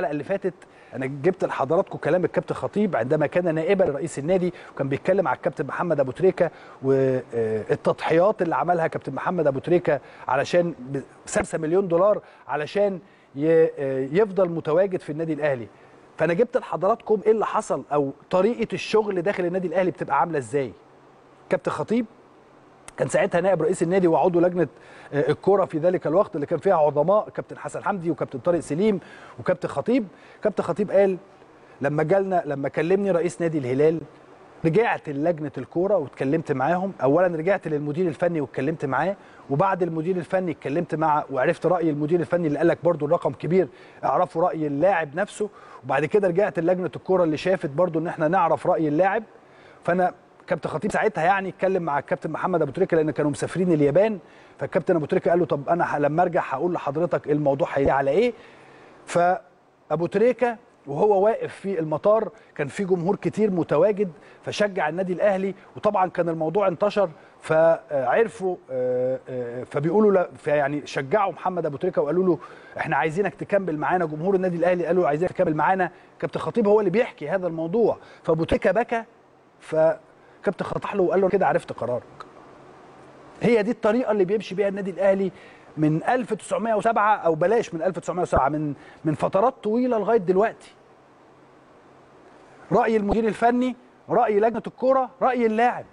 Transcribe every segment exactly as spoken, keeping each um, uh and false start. الحلقه اللي فاتت انا جبت لحضراتكم كلام الكابتن خطيب عندما كان نائبا لرئيس النادي، وكان بيتكلم على الكابتن محمد ابو تريكه والتضحيات اللي عملها كابتن محمد ابو تريكه علشان خمسة مليون دولار علشان يفضل متواجد في النادي الاهلي. فانا جبت لحضراتكم ايه اللي حصل او طريقه الشغل داخل النادي الاهلي بتبقى عامله ازاي. كابتن خطيب كان ساعتها نائب رئيس النادي وعضو لجنه الكوره في ذلك الوقت اللي كان فيها عظماء كابتن حسن حمدي وكابتن طارق سليم وكابتن خطيب. كابتن خطيب قال لما جالنا لما كلمني رئيس نادي الهلال رجعت لجنه الكوره واتكلمت معاهم. اولا رجعت للمدير الفني واتكلمت معاه، وبعد المدير الفني اتكلمت مع وعرفت راي المدير الفني اللي قال لك برضو الرقم كبير، اعرفوا راي اللاعب نفسه. وبعد كده رجعت لجنه الكوره اللي شافت برضو ان احنا نعرف راي اللاعب. فانا كابتن خطيب ساعتها يعني اتكلم مع الكابتن محمد ابو تريكه لان كانوا مسافرين اليابان، فالكابتن ابو تريكه قال له طب انا لما ارجع هقول لحضرتك الموضوع هيجي على ايه. فابو تريكه وهو واقف في المطار كان في جمهور كتير متواجد فشجع النادي الاهلي، وطبعا كان الموضوع انتشر فعرفوا فبيقولوا يعني شجعوا محمد ابو تريكه وقالوا له احنا عايزينك تكمل معانا. جمهور النادي الاهلي قالوا عايزينك تكمل معانا. كابتن خطيب هو اللي بيحكي هذا الموضوع، فابو تريكه بكى ف كابتن خطح له وقال له كده عرفت قرارك. هي دي الطريقه اللي بيمشي بيها النادي الاهلي من ألف وتسعمائة وسبعة او بلاش من ألف وتسعمائة وسبعة، من من فترات طويله لغايه دلوقتي. راي المدير الفني، راي لجنه الكوره، راي اللاعب،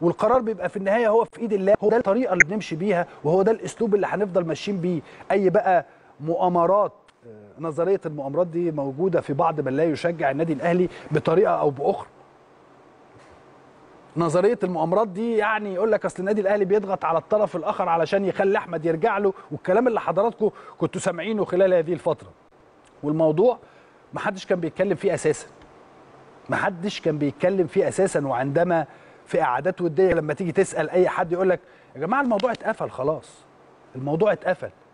والقرار بيبقى في النهايه هو في ايد اللاعب. هو ده الطريقه اللي بنمشي بيها وهو ده الاسلوب اللي هنفضل ماشيين بيه. اي بقى مؤامرات، نظريه المؤامرات دي موجوده في بعض من لا يشجع النادي الاهلي بطريقه او باخرى. نظريه المؤامرات دي يعني يقول لك اصل النادي الاهلي بيضغط على الطرف الاخر علشان يخلي احمد يرجع له، والكلام اللي حضراتكم كنتوا سامعينه خلال هذه الفتره. والموضوع ما حدش كان بيتكلم فيه اساسا. ما حدش كان بيتكلم فيه اساسا وعندما في قعدات وديه لما تيجي تسال اي حد يقول لك يا جماعه الموضوع اتقفل خلاص. الموضوع اتقفل.